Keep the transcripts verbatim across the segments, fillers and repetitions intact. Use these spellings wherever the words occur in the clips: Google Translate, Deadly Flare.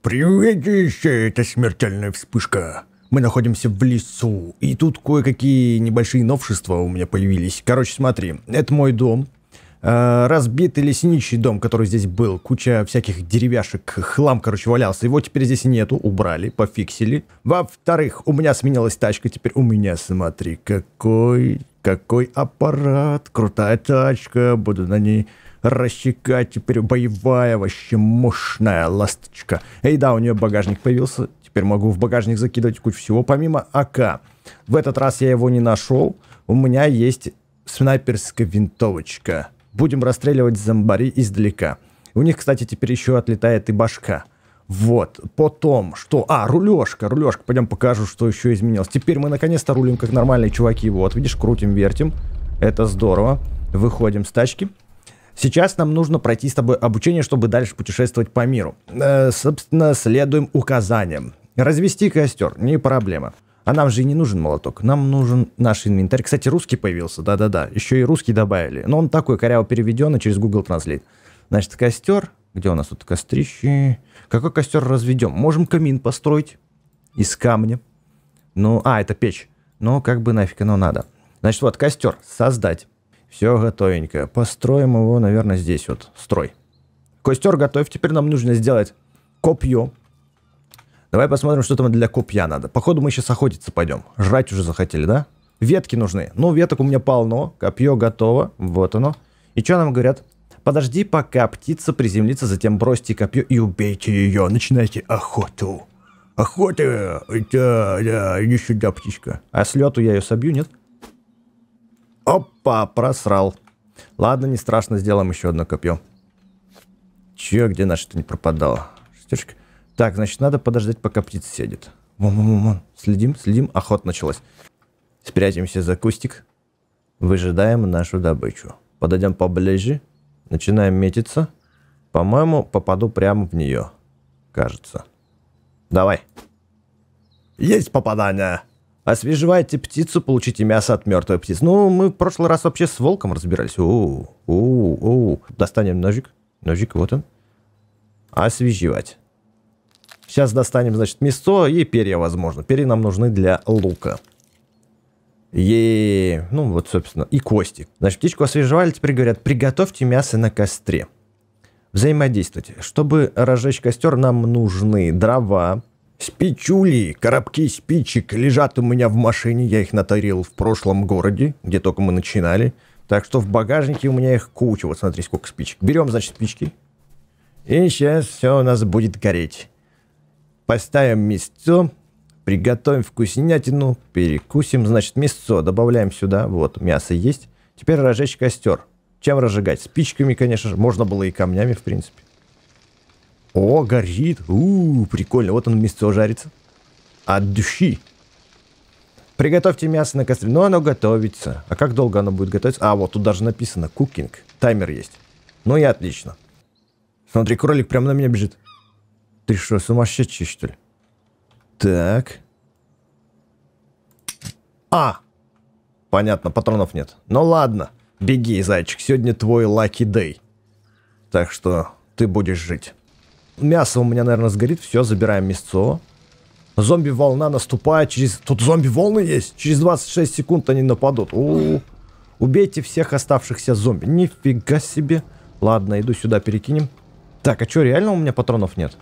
Приветище, это смертельная вспышка. Мы находимся в лесу, и тут кое-какие небольшие новшества у меня появились. Короче, смотри, это мой дом. Разбитый лесничий дом, который здесь был. Куча всяких деревяшек, хлам, короче, валялся. Его теперь здесь нету, убрали, пофиксили. Во-вторых, у меня сменилась тачка. Теперь у меня, смотри, какой, какой аппарат. Крутая тачка, буду на ней расчекать. Теперь боевая, вообще мощная ласточка. И да, у нее багажник появился. Теперь могу в багажник закидывать кучу всего, помимо АК. В этот раз я его не нашел. У меня есть снайперская винтовочка. Будем расстреливать зомбари издалека. У них, кстати, теперь еще отлетает и башка. Вот. Потом, что... А, рулежка, рулежка. Пойдем покажу, что еще изменилось. Теперь мы наконец-то рулим, как нормальные чуваки. Вот, видишь, крутим, вертим. Это здорово. Выходим с тачки. Сейчас нам нужно пройти с тобой обучение, чтобы дальше путешествовать по миру. Э, собственно, следуем указаниям. Развести костер, не проблема. А нам же и не нужен молоток, нам нужен наш инвентарь. Кстати, русский появился, да-да-да, еще и русский добавили. Но он такой коряво переведенный через Google Translate. Значит, костер, где у нас тут кострище? Какой костер разведем? Можем камин построить из камня. Ну, а, это печь. Ну, как бы нафиг оно надо. Значит, вот, костер создать. Все готовенько. Построим его, наверное, здесь вот. Строй. Костер готов, теперь нам нужно сделать копье. Давай посмотрим, что там для копья надо. Походу, мы сейчас охотиться пойдем. Жрать уже захотели, да? Ветки нужны. Ну, веток у меня полно. Копье готово. Вот оно. И что нам говорят? Подожди, пока птица приземлится, затем бросьте копье и убейте ее. Начинайте охоту. Охота! Да, да, иди сюда, птичка. А с лету я ее собью, нет? Опа, просрал. Ладно, не страшно, сделаем еще одно копье. Че, где наше-то не пропадало? Шестерочка. Так, значит, надо подождать, пока птица сядет. Вон, вон, вон. Следим, следим. Охота началась. Спрячемся за кустик. Выжидаем нашу добычу. Подойдем поближе. Начинаем метиться. По-моему, попаду прямо в нее. Кажется. Давай. Есть попадание. Освежевайте птицу, получите мясо от мертвой птицы. Ну, мы в прошлый раз вообще с волком разбирались. Оу, оу, оу. Достанем ножик. Ножик, вот он. Освежевать. Сейчас достанем, значит, мясо и перья, возможно. Перья нам нужны для лука. Еее. Ну, вот, собственно, и кости. Значит, птичку освежевали, теперь говорят, приготовьте мясо на костре. Взаимодействуйте. Чтобы разжечь костер, нам нужны дрова. Спичули, коробки спичек лежат у меня в машине. Я их натарил в прошлом городе, где только мы начинали. Так что в багажнике у меня их куча. Вот смотри, сколько спичек. Берем, значит, спички. И сейчас все у нас будет гореть. Поставим мясо, приготовим вкуснятину, перекусим, значит, мясо добавляем сюда, вот, мясо есть. Теперь разжечь костер. Чем разжигать? Спичками, конечно же, можно было и камнями, в принципе. О, горит, у, прикольно, вот он мясо жарится. От души. Приготовьте мясо на костре, но оно готовится. А как долго оно будет готовиться? А, вот тут даже написано, кукинг, таймер есть. Ну и отлично. Смотри, кролик прямо на меня бежит. Ты что, сумасшедший, что ли? Так. А! Понятно, патронов нет. Ну ладно, беги, зайчик, сегодня твой lucky day. Так что ты будешь жить. Мясо у меня, наверное, сгорит. Все, забираем мясо. Зомби-волна наступает через... Тут зомби-волны есть? Через двадцать шесть секунд они нападут. У-у-у. Убейте всех оставшихся зомби. Нифига себе. Ладно, иду сюда, перекинем. Так, а что, реально у меня патронов нет?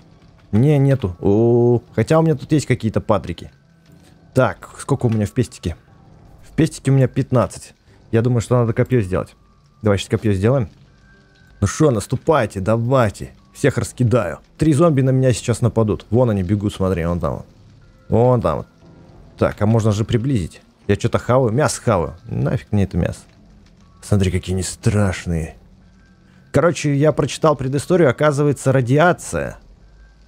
Не, нету. О, хотя у меня тут есть какие-то патрики. Так, сколько у меня в пестике? В пестике у меня пятнадцать. Я думаю, что надо копье сделать. Давай сейчас копье сделаем. Ну что, наступайте, давайте. Всех раскидаю. Три зомби на меня сейчас нападут. Вон они бегут, смотри, вон там. Вон там. Так, а можно же приблизить. Я что-то хаваю, мясо хаваю. Нафиг мне это мясо. Смотри, какие они страшные. Короче, я прочитал предысторию. Оказывается, радиация...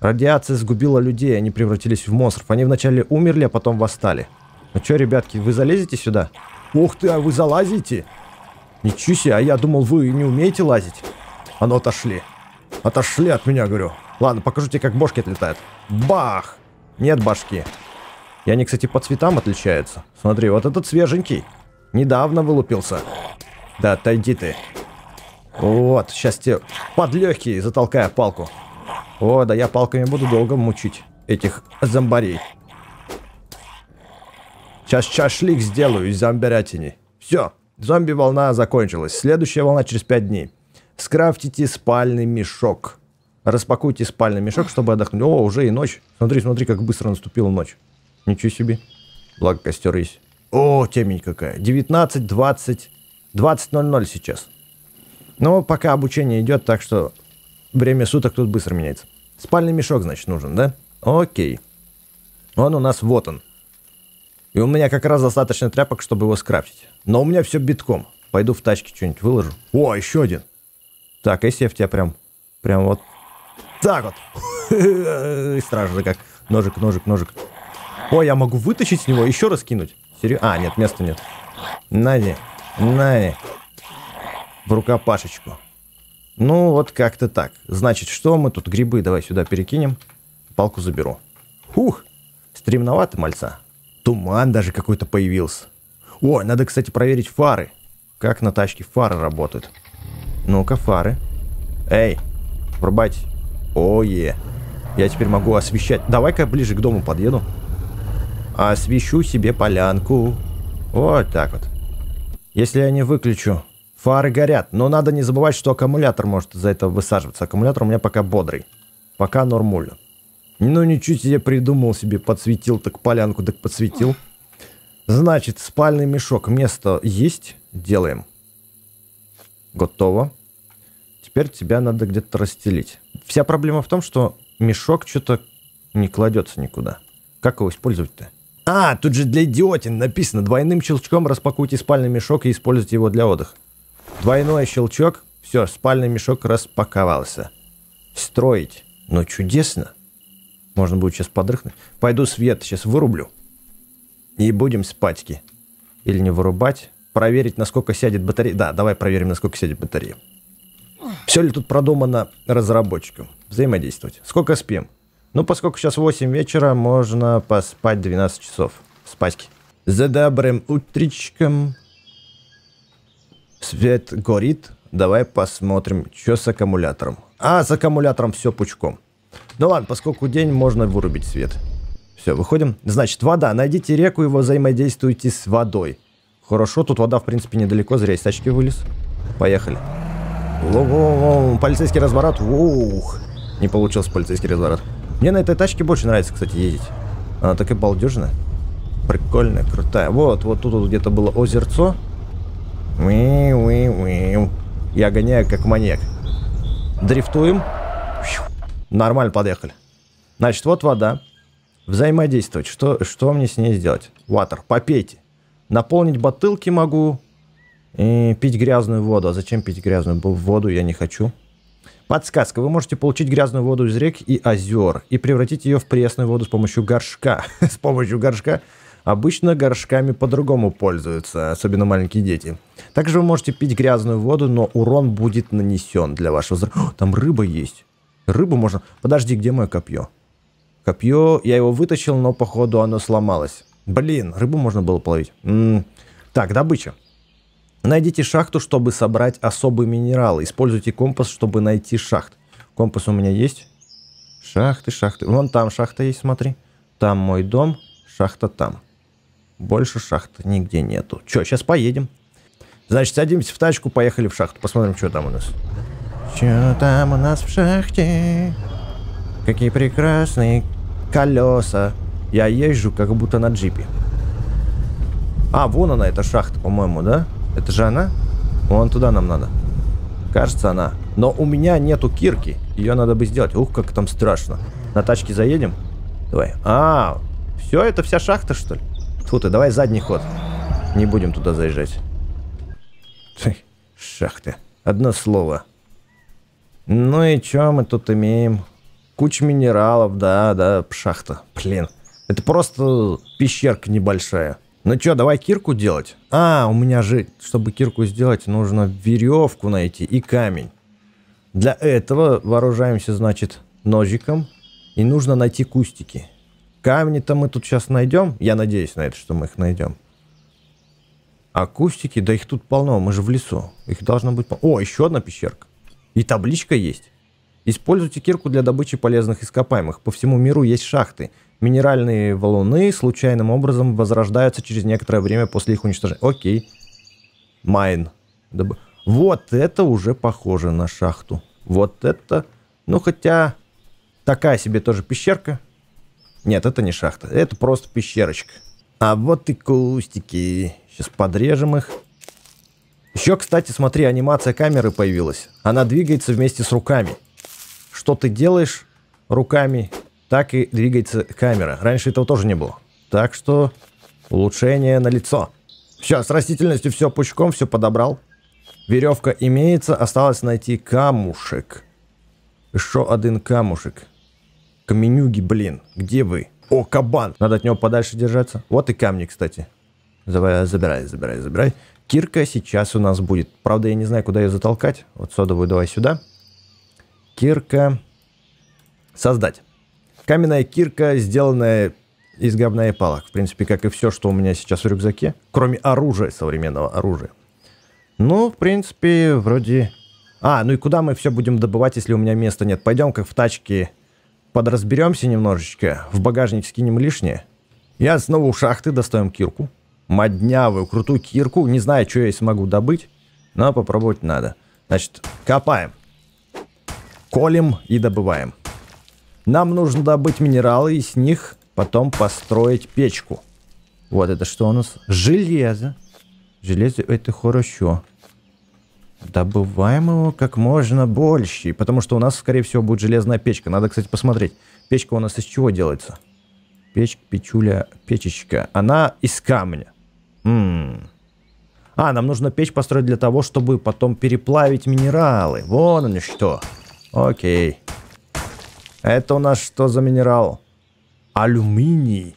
Радиация сгубила людей, они превратились в монстров. Они вначале умерли, а потом восстали. Ну что, ребятки, вы залезете сюда? Ух ты, а вы залазите? Ничего себе, а я думал, вы не умеете лазить. А ну отошли. Отошли от меня, говорю. Ладно, покажу тебе, как бошки отлетают. Бах! Нет башки. И они, кстати, по цветам отличаются. Смотри, вот этот свеженький. Недавно вылупился. Да отойди ты. Вот, сейчас тебе под легкие затолкаю палку. О, да я палками буду долго мучить этих зомбарей. Сейчас шашлик сделаю из зомбирятини. Все, зомби-волна закончилась. Следующая волна через пять дней. Скрафтите спальный мешок. Распакуйте спальный мешок, чтобы отдохнуть. О, уже и ночь. Смотри, смотри, как быстро наступила ночь. Ничего себе. Благо костер есть. О, темень какая. девятнадцать, двадцать, двадцать ноль-ноль сейчас. Но пока обучение идет, так что время суток тут быстро меняется. Спальный мешок, значит, нужен, да? Окей. Он у нас, вот он. И у меня как раз достаточно тряпок, чтобы его скрафтить. Но у меня все битком. Пойду в тачке что-нибудь выложу. О, еще один. Так, если я в тебя прям, прям вот так вот. И страшно как. Ножик, ножик, ножик. О, я могу вытащить с него, еще раз кинуть. Серьезно? А, нет, места нет. Нади, нади. В рукопашечку. Ну, вот как-то так. Значит, что мы тут? Грибы давай сюда перекинем. Палку заберу. Фух, стремновато мальца. Туман даже какой-то появился. О, надо, кстати, проверить фары. Как на тачке фары работают. Ну-ка, фары. Эй, врубать. Ое. Я теперь могу освещать. Давай-ка ближе к дому подъеду. Освещу себе полянку. Вот так вот. Если я не выключу, фары горят. Но надо не забывать, что аккумулятор может за это высаживаться. Аккумулятор у меня пока бодрый. Пока нормулю. Ну ничуть себе придумал себе. Подсветил так полянку, так подсветил. Значит, спальный мешок. Место есть. Делаем. Готово. Теперь тебя надо где-то расстелить. Вся проблема в том, что мешок что-то не кладется никуда. Как его использовать-то? А, тут же для идиотин написано. Двойным щелчком распакуйте спальный мешок и используйте его для отдыха. Двойной щелчок. Все, спальный мешок распаковался. Строить. Ну, чудесно. Можно будет сейчас подрыхнуть. Пойду свет сейчас вырублю. И будем спать-ки. Или не вырубать. Проверить, насколько сядет батарея. Да, давай проверим, насколько сядет батарея. Все ли тут продумано разработчиком? Взаимодействовать. Сколько спим? Ну, поскольку сейчас восемь вечера, можно поспать двенадцать часов. Спать. За добрым утречком. Свет горит. Давай посмотрим, что с аккумулятором. А, с аккумулятором все пучком. Ну ладно, поскольку день, можно вырубить свет. Все, выходим. Значит, вода. Найдите реку и взаимодействуйте с водой. Хорошо, тут вода, в принципе, недалеко. Зря из тачки вылез. Поехали. Воу-воу-воу. Полицейский разворот. Ух. Не получился полицейский разворот. Мне на этой тачке больше нравится, кстати, ездить. Она такая балдежная. Прикольная, крутая. Вот, вот тут вот где-то было озерцо. Я гоняю как маньяк. Дрифтуем. Нормально, подъехали. Значит, вот вода. Взаимодействовать. Что, что мне с ней сделать? Water, попейте. Наполнить бутылки могу. И пить грязную воду. А зачем пить грязную воду? Я не хочу. Подсказка. Вы можете получить грязную воду из рек и озер и превратить ее в пресную воду с помощью горшка. С помощью горшка. Обычно горшками по-другому пользуются, особенно маленькие дети. Также вы можете пить грязную воду, но урон будет нанесен для вашего здоровья. Там рыба есть. Рыбу можно... Подожди, где мое копье? Копье... Я его вытащил, но, походу, оно сломалось. Блин, рыбу можно было половить. М-м. Так, добыча. Найдите шахту, чтобы собрать особые минералы. Используйте компас, чтобы найти шахт. Компас у меня есть. Шахты, шахты. Вон там шахта есть, смотри. Там мой дом, шахта там. Больше шахты нигде нету. Че, сейчас поедем. Значит, садимся в тачку, поехали в шахту. Посмотрим, что там у нас. Что там у нас в шахте? Какие прекрасные колеса. Я езжу, как будто на джипе. А, вон она, эта шахта, по-моему, да? Это же она? Вон туда нам надо. Кажется, она. Но у меня нету кирки. Ее надо бы сделать. Ух, как там страшно. На тачке заедем? Давай. А, все, это вся шахта, что ли? Фу ты, давай задний ход. Не будем туда заезжать. Тих, шахты. Одно слово. Ну и что мы тут имеем? Куча минералов, да, да, шахта. Блин, это просто пещерка небольшая. Ну что, давай кирку делать? А, у меня же, чтобы кирку сделать, нужно веревку найти и камень. Для этого вооружаемся, значит, ножиком. И нужно найти кустики. Камни-то мы тут сейчас найдем. Я надеюсь на это, что мы их найдем. А кустики, да их тут полно, мы же в лесу. Их должно быть полно. О, еще одна пещерка. И табличка есть. Используйте кирку для добычи полезных ископаемых. По всему миру есть шахты. Минеральные валуны случайным образом возрождаются через некоторое время после их уничтожения. Окей. Майн. Доб... Вот это уже похоже на шахту. Вот это... Ну, хотя... Такая себе тоже пещерка. Нет, это не шахта. Это просто пещерочка. А вот и кустики. Сейчас подрежем их. Еще, кстати, смотри, анимация камеры появилась. Она двигается вместе с руками. Что ты делаешь руками, так и двигается камера. Раньше этого тоже не было. Так что улучшение налицо. Все, с растительностью все пучком, все подобрал. Веревка имеется. Осталось найти камушек. Еще один камушек. Каменюги, блин. Где вы? О, кабан. Надо от него подальше держаться. Вот и камни, кстати. Забирай, забирай, забирай. Кирка сейчас у нас будет. Правда, я не знаю, куда ее затолкать. Вот содовую давай сюда. Кирка. Создать. Каменная кирка, сделанная из говна и палок. В принципе, как и все, что у меня сейчас в рюкзаке. Кроме оружия, современного оружия. Ну, в принципе, вроде... А, ну и куда мы все будем добывать, если у меня места нет? Пойдем, как в тачке, подразберемся немножечко. В багажник скинем лишнее. Я снова у шахты, доставим кирку. Моднявую, крутую кирку. Не знаю, что я смогу добыть, но попробовать надо. Значит, копаем. Колем и добываем. Нам нужно добыть минералы и с них потом построить печку. Вот это что у нас? Железо. Железо это хорошо. Добываем его как можно больше, потому что у нас, скорее всего, будет железная печка. Надо, кстати, посмотреть. Печка у нас из чего делается? Печь, печуля, печечка. Она из камня. М-м. А, нам нужно печь построить для того, чтобы потом переплавить минералы. Вон они что. Окей. Это у нас что за минерал? Алюминий.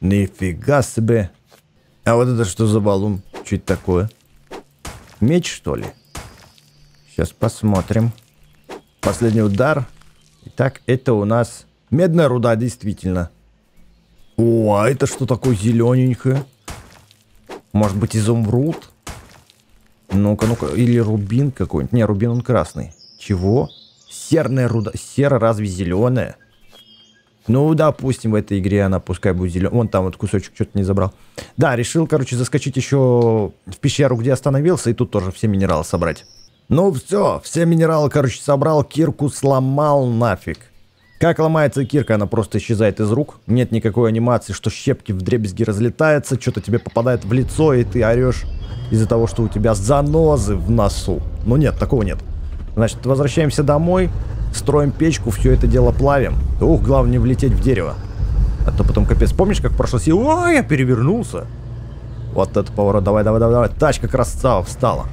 Нифига себе. А вот это что за валун? Что это такое? Меч, что ли? Сейчас посмотрим. Последний удар. Итак, это у нас медная руда, действительно. О, а это что такое зелененькое? Может быть, изумруд? Ну-ка, ну-ка. Или рубин какой-нибудь. Не, рубин он красный. Чего? Серная руда. Сера разве зеленая? Ну, допустим, в этой игре она пускай будет зеленая. Вон там вот кусочек что-то не забрал. Да, решил, короче, заскочить еще в пещеру, где остановился, и тут тоже все минералы собрать. Ну, все, все минералы, короче, собрал, кирку сломал нафиг. Как ломается кирка, она просто исчезает из рук. Нет никакой анимации, что щепки вдребезги разлетаются, что-то тебе попадает в лицо, и ты орешь из-за того, что у тебя занозы в носу. Ну, нет, такого нет. Значит, возвращаемся домой, строим печку, все это дело плавим. Ух, главное не влететь в дерево. А то потом капец. Помнишь, как прошло сил? Ой, я перевернулся. Вот этот поворот. Давай, давай, давай, давай. Тачка красава, встала.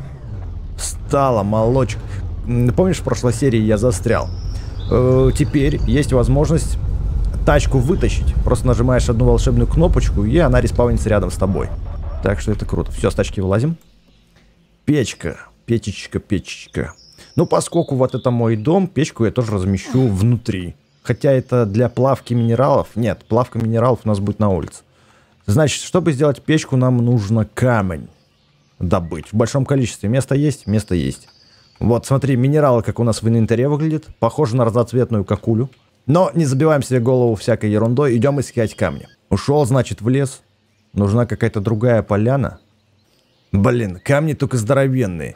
Встала, молочек. Помнишь, в прошлой серии я застрял? Э-э, теперь есть возможность тачку вытащить. Просто нажимаешь одну волшебную кнопочку, и она респавнится рядом с тобой. Так что это круто. Все, с тачки вылазим. Печка. Печечка, печечка. Ну, поскольку вот это мой дом, печку я тоже размещу внутри. Хотя это для плавки минералов. Нет, плавка минералов у нас будет на улице. Значит, чтобы сделать печку, нам нужно камень добыть. В большом количестве. Место есть? Место есть. Вот, смотри, минералы, как у нас в инвентаре выглядит. Похоже на разноцветную какулю. Но не забиваем себе голову всякой ерундой. Идем искать камни. Ушел, значит, в лес. Нужна какая-то другая поляна. Блин, камни только здоровенные.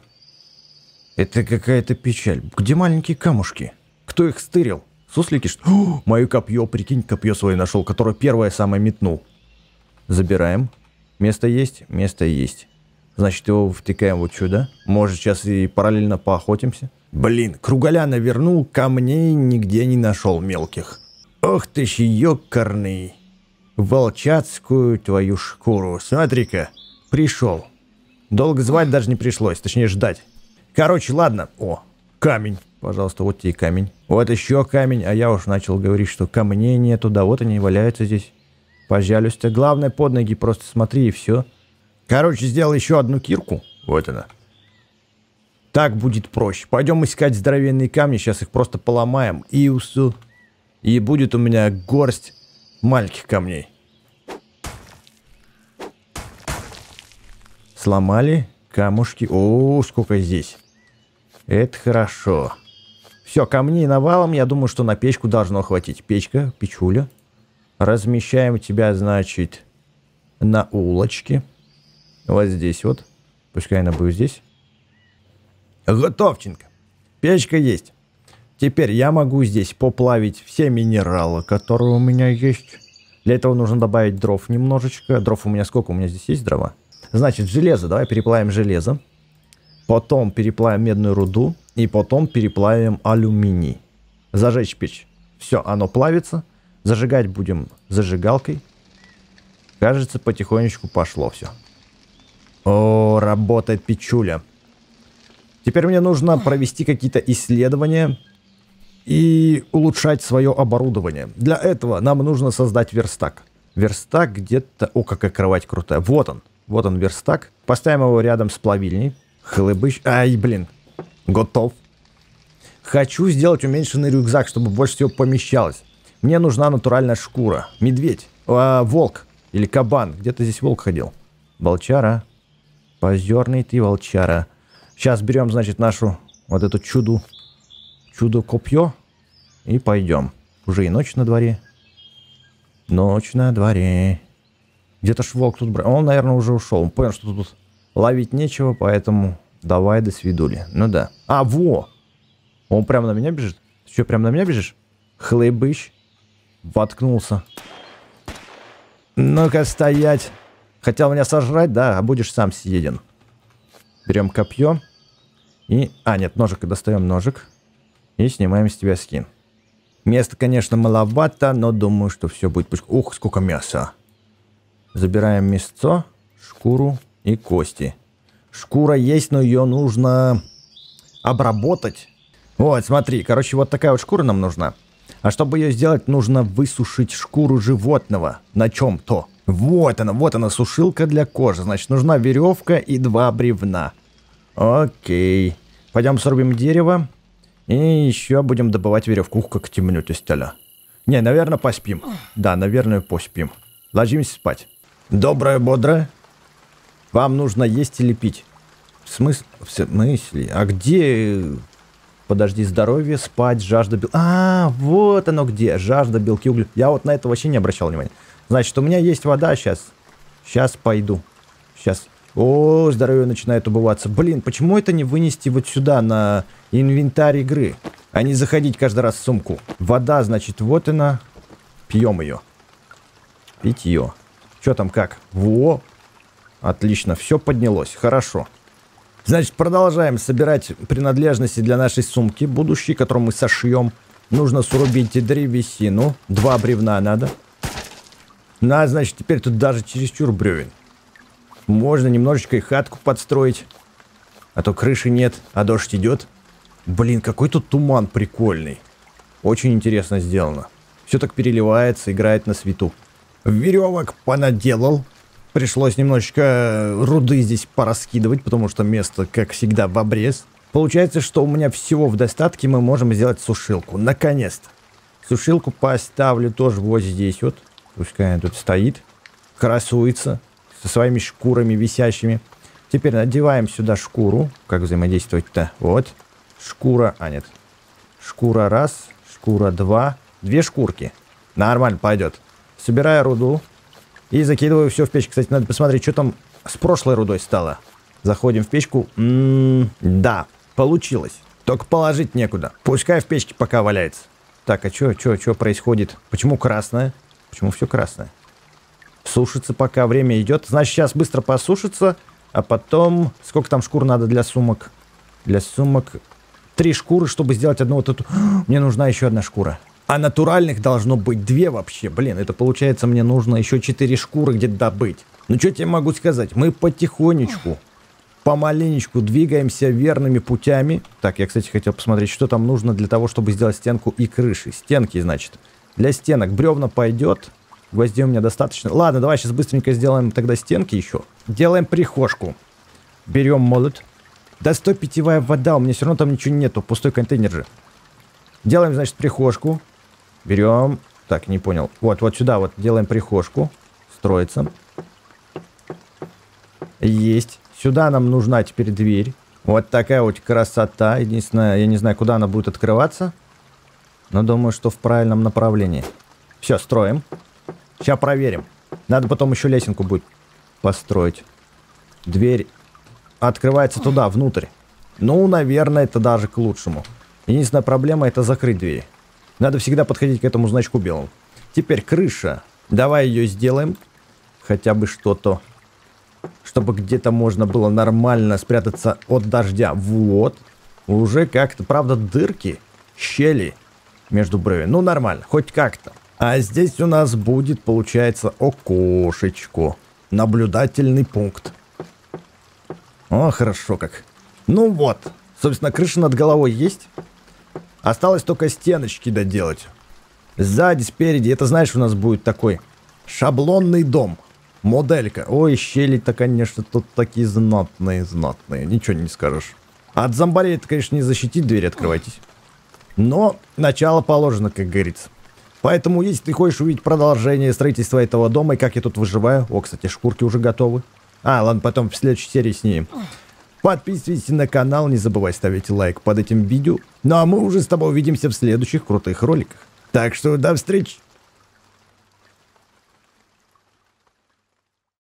Это какая-то печаль. Где маленькие камушки? Кто их стырил? Суслики, что? О, мое копье, прикинь, копье свое нашел, которое первое самое метнул. Забираем. Место есть? Место есть. Значит, его втыкаем вот сюда. Может, сейчас и параллельно поохотимся. Блин, круголяна вернул, камней нигде не нашел мелких. Ох ты ж, ёкарный. Волчацкую твою шкуру. Смотри-ка, пришел. Долго звать даже не пришлось, точнее ждать. Короче, ладно. О, камень. Пожалуйста, вот тебе камень. Вот еще камень. А я уж начал говорить, что камней нету. Да вот они валяются здесь. Пожалуйста. Главное, под ноги просто смотри и все. Короче, сделал еще одну кирку. Вот она. Так будет проще. Пойдем искать здоровенные камни. Сейчас их просто поломаем. И усу. И будет у меня горсть маленьких камней. Сломали. Камушки. О, сколько здесь. Это хорошо. Все, камней навалом, я думаю, что на печку должно хватить. Печка, печуля. Размещаем тебя, значит, на улочке. Вот здесь вот. Пускай она будет здесь. Готовченко. Печка есть. Теперь я могу здесь поплавить все минералы, которые у меня есть. Для этого нужно добавить дров немножечко. Дров у меня сколько? У меня здесь есть дрова? Значит, железо. Давай переплавим железо. Потом переплавим медную руду. И потом переплавим алюминий. Зажечь печь. Все, оно плавится. Зажигать будем зажигалкой. Кажется, потихонечку пошло все. О, работает печуля. Теперь мне нужно провести какие-то исследования и улучшать свое оборудование. Для этого нам нужно создать верстак. Верстак где-то... О, какая кровать крутая. Вот он. Вот он верстак. Поставим его рядом с плавильней. Хлыбыч. Ай, блин. Готов. Хочу сделать уменьшенный рюкзак, чтобы больше всего помещалось. Мне нужна натуральная шкура. Медведь. А, волк. Или кабан. Где-то здесь волк ходил. Волчара. Позерный ты, волчара. Сейчас берем, значит, нашу вот эту чуду. Чудо-копье. И пойдем. Уже и ночь на дворе. Ночь на дворе. Где-то ж волк тут брал. Он, наверное, уже ушел. Он понял, что тут ловить нечего, поэтому... Давай, до свидули. Ну да. А, во! Он прямо на меня бежит? Ты что, прямо на меня бежишь? Хлебыщ. Воткнулся. Ну-ка, стоять. Хотел меня сожрать, да? А будешь сам съеден. Берем копье. И... А, нет, ножик. Достаем ножик. И снимаем с тебя скин. Места, конечно, маловато, но думаю, что все будет... Ух, сколько мяса. Забираем мясцо, шкуру и кости. Шкура есть, но ее нужно обработать. Вот, смотри, короче, вот такая вот шкура нам нужна. А чтобы ее сделать, нужно высушить шкуру животного на чем-то. Вот она, вот она, сушилка для кожи. Значит, нужна веревка и два бревна. Окей. Пойдем срубим дерево. И еще будем добывать веревку. Ух, как темнет из теля. Не, наверное, поспим. Да, наверное, поспим. Ложимся спать. Доброе, бодрое. Вам нужно есть или пить. В смысле? В смысле? А где? Подожди, здоровье, спать, жажда белки. А, вот оно где. Жажда белки, угли. Я вот на это вообще не обращал внимания. Значит, у меня есть вода сейчас. Сейчас пойду. Сейчас. О, здоровье начинает убываться. Блин, почему это не вынести вот сюда на инвентарь игры? А не заходить каждый раз в сумку. Вода, значит, вот она. Пьем ее. Питье. Че там как? Во. Отлично, все поднялось, хорошо. Значит, продолжаем собирать принадлежности для нашей сумки будущей, которую мы сошьем. Нужно срубить древесину. Два бревна надо. На, значит, теперь тут даже чересчур бревен. Можно немножечко и хатку подстроить. А то крыши нет, а дождь идет. Блин, какой тут туман прикольный. Очень интересно сделано. Все так переливается, играет на свету. Веревок понаделал. Пришлось немножечко руды здесь пораскидывать, потому что место, как всегда, в обрез. Получается, что у меня всего в достатке, мы можем сделать сушилку. Наконец-то. Сушилку поставлю тоже вот здесь вот. Пускай она тут стоит. Красуется. Со своими шкурами висящими. Теперь надеваем сюда шкуру. Как взаимодействовать-то? Вот. Шкура. А, нет. Шкура раз. Шкура два. Две шкурки. Нормально пойдет. Собираю руду. И закидываю все в печь. Кстати, надо посмотреть, что там с прошлой рудой стало. Заходим в печку. М-м-м, да, получилось. Только положить некуда. Пускай в печке пока валяется. Так, а что, что, что происходит? Почему красное? Почему все красное? Сушится, пока время идет. Значит, сейчас быстро посушится. А потом... Сколько там шкур надо для сумок? Для сумок... Три шкуры, чтобы сделать одну вот эту... Мне нужна еще одна шкура. А натуральных должно быть две вообще. Блин, это получается, мне нужно еще четыре шкуры где-то добыть. Ну, что тебе могу сказать? Мы потихонечку, помаленечку двигаемся верными путями. Так, я, кстати, хотел посмотреть, что там нужно для того, чтобы сделать стенку и крыши. Стенки, значит. Для стенок бревна пойдет. Гвоздей у меня достаточно. Ладно, давай сейчас быстренько сделаем тогда стенки еще. Делаем прихожку. Берем молот. Да стой, питьевая вода. У меня все равно там ничего нету. Пустой контейнер же. Делаем, значит, прихожку. Берем, так, не понял. Вот, вот сюда вот делаем прихожку. Строится. Есть. Сюда нам нужна теперь дверь. Вот такая вот красота. Единственное, я не знаю, куда она будет открываться. Но думаю, что в правильном направлении. Все, строим. Сейчас проверим. Надо потом еще лесенку будет построить. Дверь открывается туда, внутрь. Ну, наверное, это даже к лучшему. Единственная проблема — это закрыть двери. Надо всегда подходить к этому значку белому. Теперь крыша. Давай ее сделаем. Хотя бы что-то. Чтобы где-то можно было нормально спрятаться от дождя. Вот. Уже как-то, правда, дырки, щели между брови. Ну, нормально. Хоть как-то. А здесь у нас будет, получается, окошечко. Наблюдательный пункт. О, хорошо как. Ну вот. Собственно, крыша над головой есть. Осталось только стеночки доделать. Сзади, спереди. Это, знаешь, у нас будет такой шаблонный дом. Моделька. Ой, щели-то, конечно, тут такие знатные, знатные. Ничего не скажешь. От зомбарей это, конечно, не защитить. Дверь открывайтесь. Но начало положено, как говорится. Поэтому, если ты хочешь увидеть продолжение строительства этого дома и как я тут выживаю... О, кстати, шкурки уже готовы. А, ладно, потом в следующей серии снимем. Подписывайтесь на канал, не забывай ставить лайк под этим видео. Ну а мы уже с тобой увидимся в следующих крутых роликах. Так что до встречи!